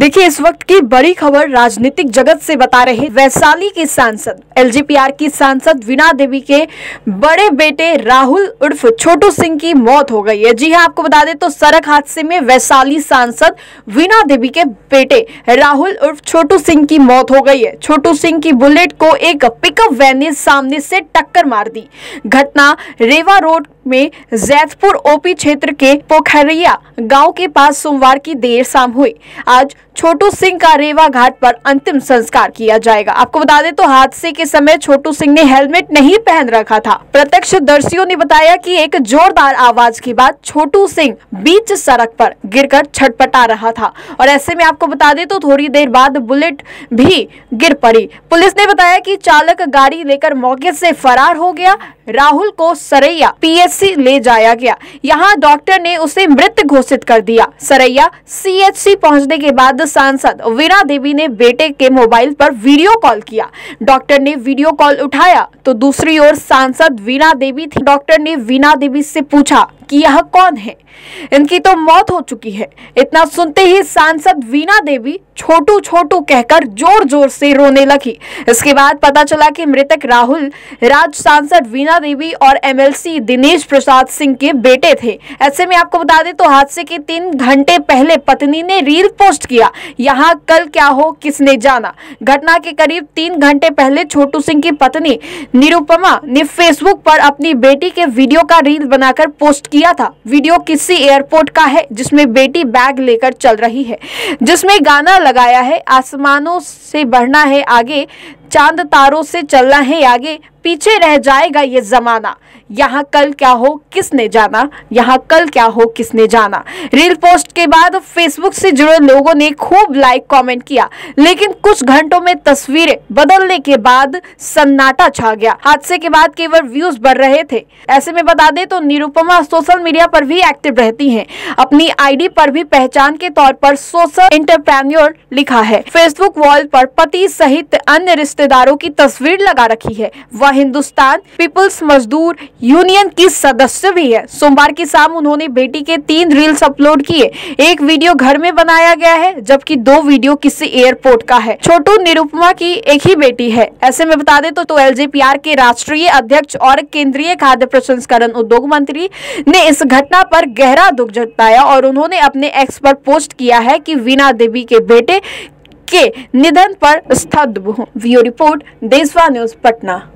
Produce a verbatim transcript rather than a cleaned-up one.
देखिए इस वक्त की बड़ी खबर राजनीतिक जगत से बता रहे वैशाली की सांसद एल जे पी आर की सांसद वीणा देवी के बड़े बेटे राहुल उर्फ छोटू सिंह की मौत हो गई है। जी हां, आपको बता दें तो सड़क हादसे में वैशाली सांसद वीणा देवी के बेटे राहुल उर्फ छोटू सिंह की मौत हो गई है। छोटू सिंह की बुलेट को एक पिकअप वैन ने सामने से टक्कर मार दी। घटना रेवा रोड में जैतपुर ओपी क्षेत्र के पोखरिया गांव के पास सोमवार की देर शाम हुई। आज छोटू सिंह का रेवा घाट पर अंतिम संस्कार किया जाएगा। आपको बता दें तो हादसे के समय छोटू सिंह ने हेलमेट नहीं पहन रखा था। प्रत्यक्षदर्शियों ने बताया कि एक जोरदार आवाज के बाद छोटू सिंह बीच सड़क पर गिरकर छटपटा रहा था और ऐसे में आपको बता दें तो थोड़ी देर बाद बुलेट भी गिर पड़ी। पुलिस ने बताया कि चालक गाड़ी लेकर मौके से फरार हो गया। राहुल को सरैया पी एच सी ले जाया गया। यहाँ डॉक्टर ने उसे मृत घोषित कर दिया। सरैया सी एच सी पहुँचने के बाद सांसद वीणा देवी ने बेटे के मोबाइल पर वीडियो कॉल किया। डॉक्टर ने वीडियो कॉल उठाया तो दूसरी ओर सांसद वीणा देवी थी। डॉक्टर ने वीणा देवी से पूछा कि यह कौन है, इनकी तो मौत हो चुकी है। इतना सुनते ही सांसद वीणा देवी छोटू छोटू कहकर जोर जोर से रोने लगी। इसके बाद पता चला कि मृतक राहुल राज्य सांसद वीणा देवी और M L C Dinesh Prasad Singh के बेटे थे। ऐसे में आपको बता दें तो हादसे के तीन घंटे पहले पत्नी ने रील पोस्ट किया, यहाँ कल क्या हो किसने जाना। घटना के करीब तीन घंटे पहले छोटू सिंह की पत्नी निरुपमा ने फेसबुक पर अपनी बेटी के वीडियो का रील बनाकर पोस्ट किया था। वीडियो किसी एयरपोर्ट का है जिसमें बेटी बैग लेकर चल रही है, जिसमें गाना लगाया है आसमानों से बढ़ना है आगे, चांद तारों से चलना है आगे, पीछे रह जाएगा ये जमाना, यहाँ कल क्या हो किसने जाना, यहाँ कल क्या हो किसने जाना। रील पोस्ट के बाद फेसबुक से जुड़े लोगों ने खूब लाइक कमेंट किया, लेकिन कुछ घंटों में तस्वीरें बदलने के बाद सन्नाटा छा गया। हादसे के बाद केवल व्यूज बढ़ रहे थे। ऐसे में बता दें तो निरुपमा सोशल मीडिया पर भी एक्टिव रहती है। अपनी आई डी पर भी पहचान के तौर पर सोशल एंटरप्रेन्योर लिखा है। फेसबुक वॉल पर पति सहित अन्य रिश्तेदारों की तस्वीर लगा रखी है। वह हिंदुस्तान पीपल्स मजदूर यूनियन की सदस्य भी है। सोमवार की शाम उन्होंने बेटी के तीन रील्स अपलोड किए। एक वीडियो घर में बनाया गया है जबकि दो वीडियो किसी एयरपोर्ट का है। छोटू निरुपमा की एक ही बेटी है। ऐसे में बता दें तो, तो एल जे पी आर के राष्ट्रीय अध्यक्ष और केंद्रीय खाद्य प्रसंस्करण उद्योग मंत्री ने इस घटना पर गहरा दुख जताया और उन्होंने अपने एक्स पर पोस्ट किया है कि वीणा देवी के बेटे के निधन पर स्तब्ध हूं। Bureau report Deswa news Patna.